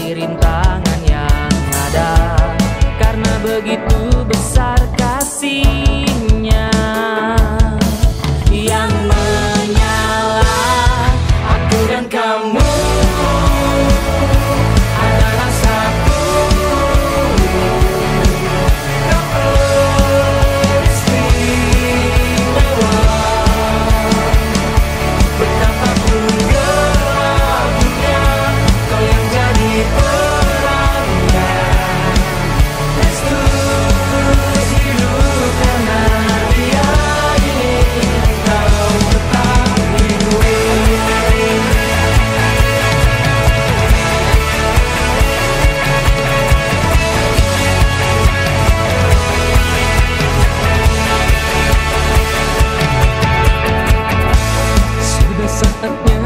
melewati rintangan yang ada, karena begitu besar kasihnya yang menyala. Aku dan kamu adalah satu, the first in the world. Betapa pun gelapnya, kau yang jadi terangnya. Let's terus hidup karena dia ingin kau tetap hidup. Saatnya